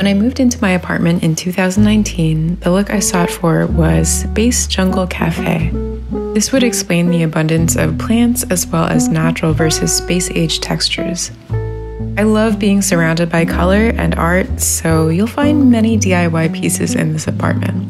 When I moved into my apartment in 2019, the look I sought for was Base Jungle Cafe. This would explain the abundance of plants as well as natural versus space-age textures. I love being surrounded by color and art, so you'll find many DIY pieces in this apartment.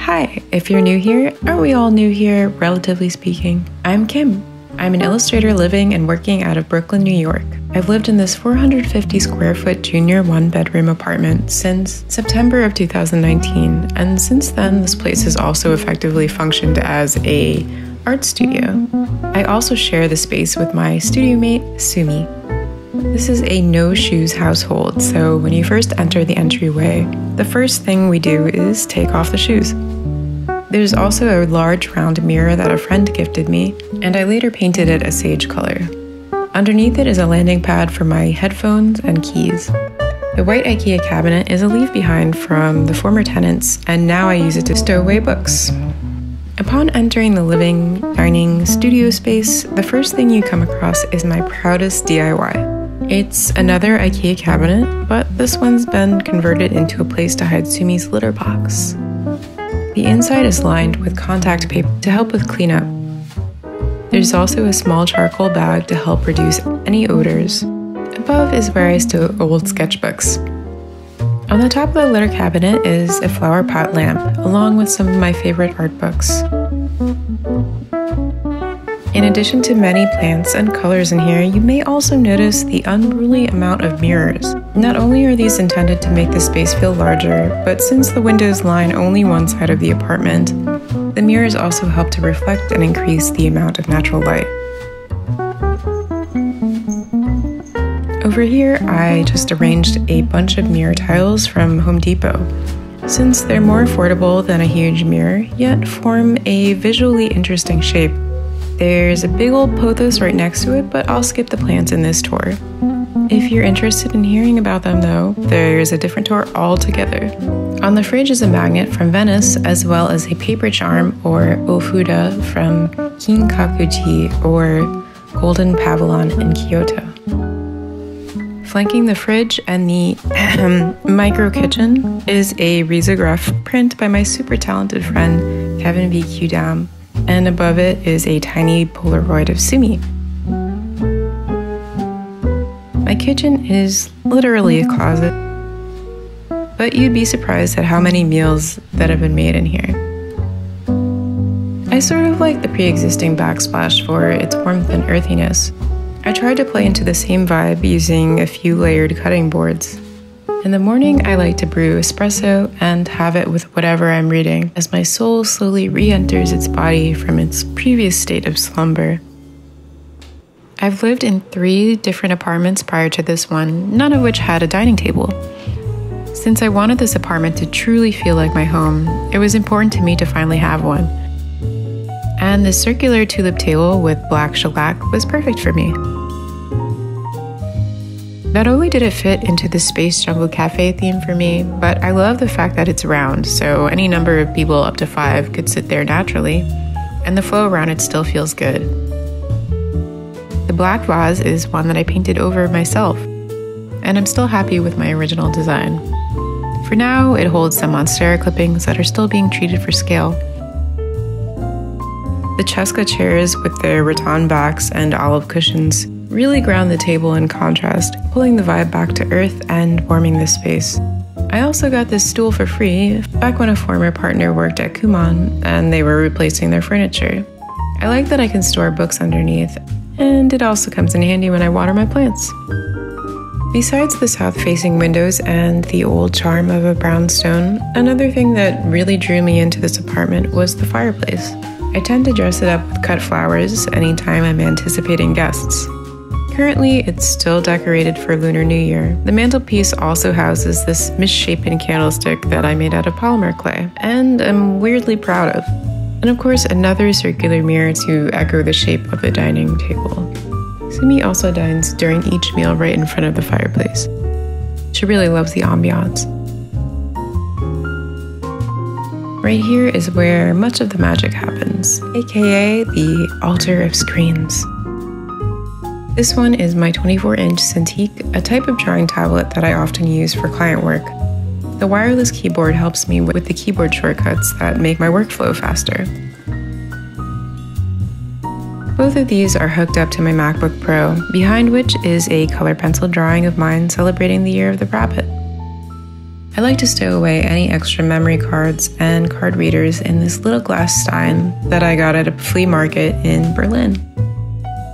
Hi, if you're new here, aren't we all new here, relatively speaking? I'm Kim. I'm an illustrator living and working out of Brooklyn, New York. I've lived in this 450 square foot junior one-bedroom apartment since September of 2019, and since then this place has also effectively functioned as an art studio. I also share the space with my studio mate, Sumi. This is a no-shoes household, so when you first enter the entryway, the first thing we do is take off the shoes. There's also a large round mirror that a friend gifted me, and I later painted it a sage color. Underneath it is a landing pad for my headphones and keys. The white IKEA cabinet is a leave-behind from the former tenants, and now I use it to stow away books. Upon entering the living, dining, studio space, the first thing you come across is my proudest DIY. It's another IKEA cabinet, but this one's been converted into a place to hide Sumi's litter box. The inside is lined with contact paper to help with cleanup. There's also a small charcoal bag to help reduce any odors. Above is where I stow old sketchbooks. On the top of the litter cabinet is a flower pot lamp, along with some of my favorite art books. In addition to many plants and colors in here, you may also notice the unruly amount of mirrors. Not only are these intended to make the space feel larger, but since the windows line only one side of the apartment, the mirrors also help to reflect and increase the amount of natural light. Over here, I just arranged a bunch of mirror tiles from Home Depot. Since they're more affordable than a huge mirror, yet form a visually interesting shape. There's a big old pothos right next to it, but I'll skip the plants in this tour. If you're interested in hearing about them though, there's a different tour altogether. On the fridge is a magnet from Venice, as well as a paper charm or ofuda from Kinkakuji or Golden Pavilion in Kyoto. Flanking the fridge and the micro kitchen is a risograph print by my super talented friend Kevin V. Q. Dam. And above it is a tiny Polaroid of Sumi. My kitchen is literally a closet, but you'd be surprised at how many meals that have been made in here. I sort of like the pre-existing backsplash for its warmth and earthiness. I tried to play into the same vibe using a few layered cutting boards. In the morning, I like to brew espresso and have it with whatever I'm reading as my soul slowly re-enters its body from its previous state of slumber. I've lived in 3 different apartments prior to this one, none of which had a dining table. Since I wanted this apartment to truly feel like my home, it was important to me to finally have one. And the circular tulip table with black shellac was perfect for me. Not only did it fit into the Space Jungle Cafe theme for me, but I love the fact that it's round, so any number of people up to 5 could sit there naturally, and the flow around it still feels good. The black vase is one that I painted over myself, and I'm still happy with my original design. For now, it holds some Monstera clippings that are still being treated for scale. The Cheska chairs with their rattan backs and olive cushions really ground the table in contrast, pulling the vibe back to earth and warming the space. I also got this stool for free back when a former partner worked at Kumon and they were replacing their furniture. I like that I can store books underneath, and it also comes in handy when I water my plants. Besides the south-facing windows and the old charm of a brownstone, another thing that really drew me into this apartment was the fireplace. I tend to dress it up with cut flowers anytime I'm anticipating guests. Currently, it's still decorated for Lunar New Year. The mantelpiece also houses this misshapen candlestick that I made out of polymer clay, and I'm weirdly proud of. And of course, another circular mirror to echo the shape of the dining table. Sumi also dines during each meal right in front of the fireplace. She really loves the ambiance. Right here is where much of the magic happens, aka the altar of screens. This one is my 24-inch Cintiq, a type of drawing tablet that I often use for client work. The wireless keyboard helps me with the keyboard shortcuts that make my workflow faster. Both of these are hooked up to my MacBook Pro, behind which is a color pencil drawing of mine celebrating the year of the rabbit. I like to stow away any extra memory cards and card readers in this little glass stein that I got at a flea market in Berlin.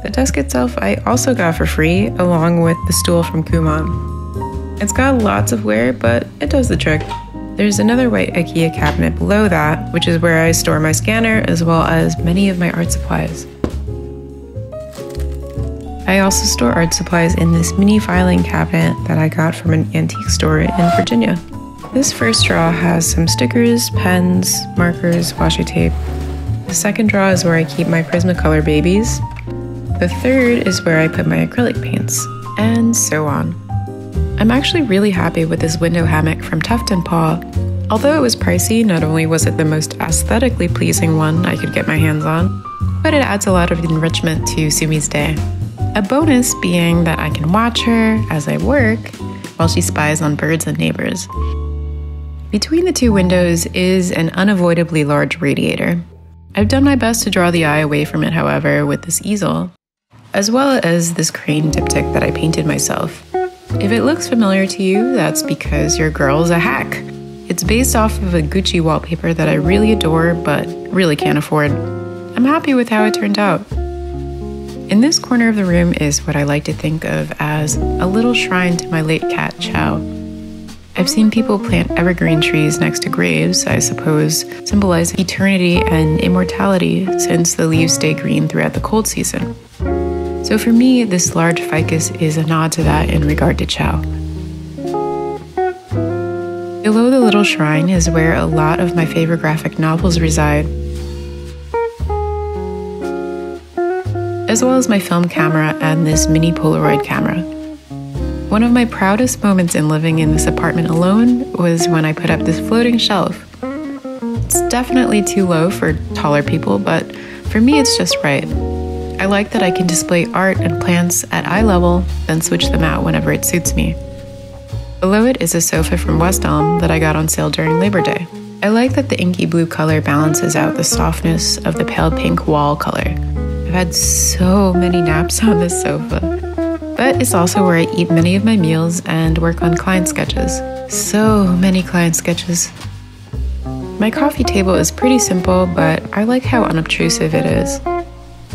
The desk itself I also got for free, along with the stool from Kumon. It's got lots of wear, but it does the trick. There's another white IKEA cabinet below that, which is where I store my scanner as well as many of my art supplies. I also store art supplies in this mini filing cabinet that I got from an antique store in Virginia. This first drawer has some stickers, pens, markers, washi tape. The second drawer is where I keep my Prismacolor babies. The third is where I put my acrylic paints, and so on. I'm actually really happy with this window hammock from Tuft & Paw. Although it was pricey, not only was it the most aesthetically pleasing one I could get my hands on, but it adds a lot of enrichment to Sumi's day. A bonus being that I can watch her as I work while she spies on birds and neighbors. Between the two windows is an unavoidably large radiator. I've done my best to draw the eye away from it, however, with this easel, as well as this crane diptych that I painted myself. If it looks familiar to you, that's because your girl's a hack. It's based off of a Gucci wallpaper that I really adore, but really can't afford. I'm happy with how it turned out. In this corner of the room is what I like to think of as a little shrine to my late cat, Chow. I've seen people plant evergreen trees next to graves, I suppose, symbolize eternity and immortality since the leaves stay green throughout the cold season. So for me, this large ficus is a nod to that in regard to Chow. Below the little shrine is where a lot of my favorite graphic novels reside, as well as my film camera and this mini Polaroid camera. One of my proudest moments in living in this apartment alone was when I put up this floating shelf. It's definitely too low for taller people, but for me it's just right. I like that I can display art and plants at eye level, then switch them out whenever it suits me. Below it is a sofa from West Elm that I got on sale during Labor Day. I like that the inky blue color balances out the softness of the pale pink wall color. I've had so many naps on this sofa, but it's also where I eat many of my meals and work on client sketches. So many client sketches. My coffee table is pretty simple, but I like how unobtrusive it is.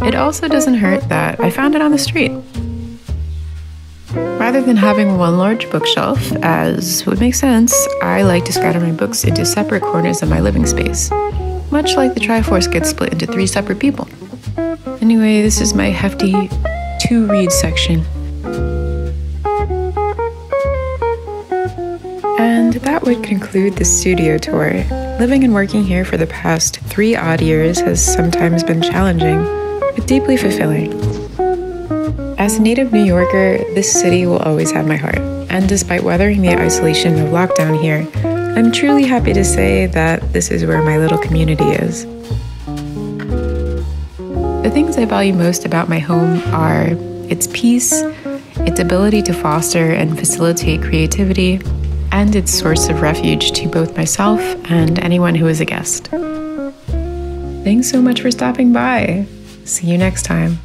It also doesn't hurt that I found it on the street. Rather than having one large bookshelf, as would make sense, I like to scatter my books into separate corners of my living space, much like the Triforce gets split into three separate people. Anyway, this is my hefty to-read section. And that would conclude the studio tour. Living and working here for the past 3 odd years has sometimes been challenging, but deeply fulfilling. As a native New Yorker, this city will always have my heart. And despite weathering the isolation of lockdown here, I'm truly happy to say that this is where my little community is. The things I value most about my home are its peace, its ability to foster and facilitate creativity, and its source of refuge to both myself and anyone who is a guest. Thanks so much for stopping by. See you next time.